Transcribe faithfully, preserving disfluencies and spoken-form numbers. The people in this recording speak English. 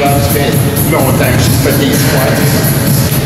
God's been. No, thanks, but these flights.